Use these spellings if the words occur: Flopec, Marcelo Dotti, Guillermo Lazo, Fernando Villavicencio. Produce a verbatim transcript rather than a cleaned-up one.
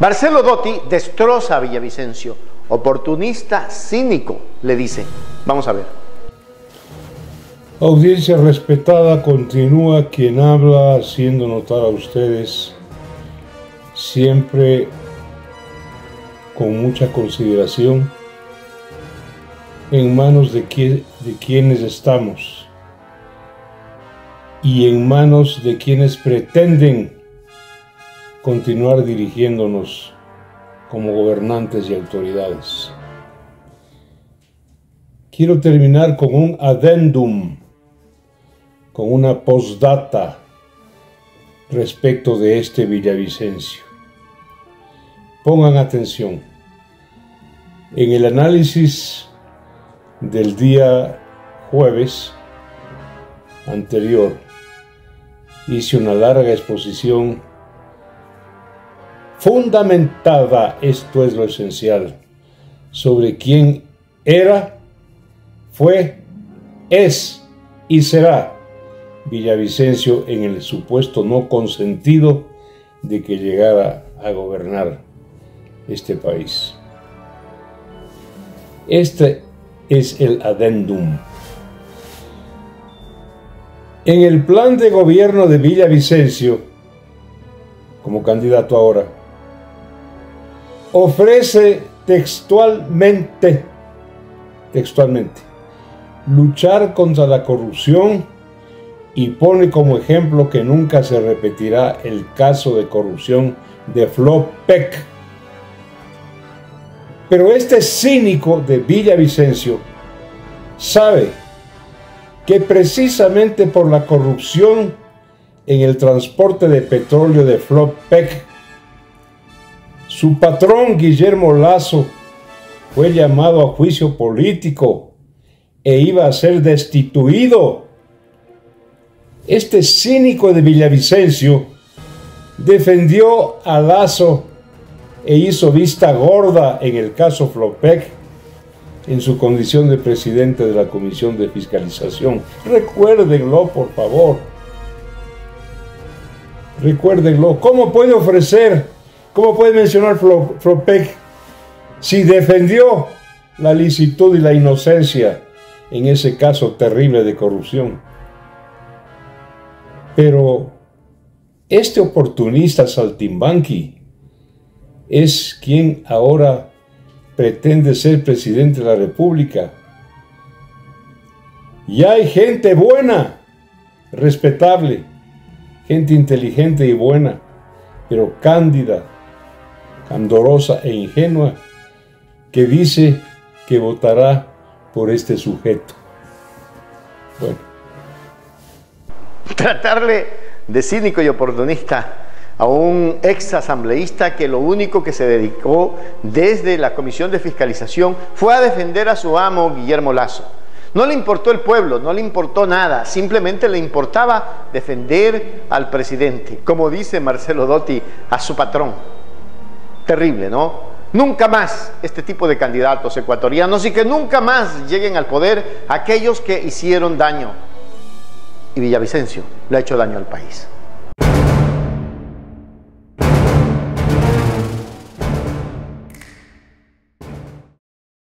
Marcelo Dotti destroza a Villavicencio. Oportunista, cínico, le dice. Vamos a ver. Audiencia respetada, continúa quien habla, haciendo notar a ustedes, siempre con mucha consideración, en manos de, qui- de quienes estamos y en manos de quienes pretenden continuar dirigiéndonos como gobernantes y autoridades. Quiero terminar con un adendum, con una postdata respecto de este Villavicencio. Pongan atención. En el análisis del día jueves anterior hice una larga exposición fundamentada, esto es lo esencial, sobre quién era, fue, es y será Villavicencio en el supuesto no consentido de que llegara a gobernar este país. Este es el adendum. En el plan de gobierno de Villavicencio, como candidato ahora, ofrece textualmente, textualmente, luchar contra la corrupción y pone como ejemplo que nunca se repetirá el caso de corrupción de Flopec. Pero este cínico de Villavicencio sabe que precisamente por la corrupción en el transporte de petróleo de Flopec, su patrón Guillermo Lazo fue llamado a juicio político e iba a ser destituido. Este cínico de Villavicencio defendió a Lazo e hizo vista gorda en el caso Flopec en su condición de presidente de la Comisión de Fiscalización. Recuérdenlo, por favor. Recuérdenlo. ¿Cómo puede ofrecer, cómo puede mencionar Flopec si defendió la licitud y la inocencia en ese caso terrible de corrupción? Pero este oportunista saltimbanqui es quien ahora pretende ser presidente de la República. Y hay gente buena, respetable, gente inteligente y buena, pero cándida, candorosa e ingenua, que dice que votará por este sujeto. Bueno. Tratarle de cínico y oportunista a un ex asambleísta que lo único que se dedicó desde la Comisión de Fiscalización fue a defender a su amo Guillermo Lazo. No le importó el pueblo, no le importó nada, simplemente le importaba defender al presidente, como dice Marcelo Dotti, a su patrón. Terrible, ¿no? Nunca más este tipo de candidatos ecuatorianos, y que nunca más lleguen al poder aquellos que hicieron daño. Y Villavicencio le ha hecho daño al país.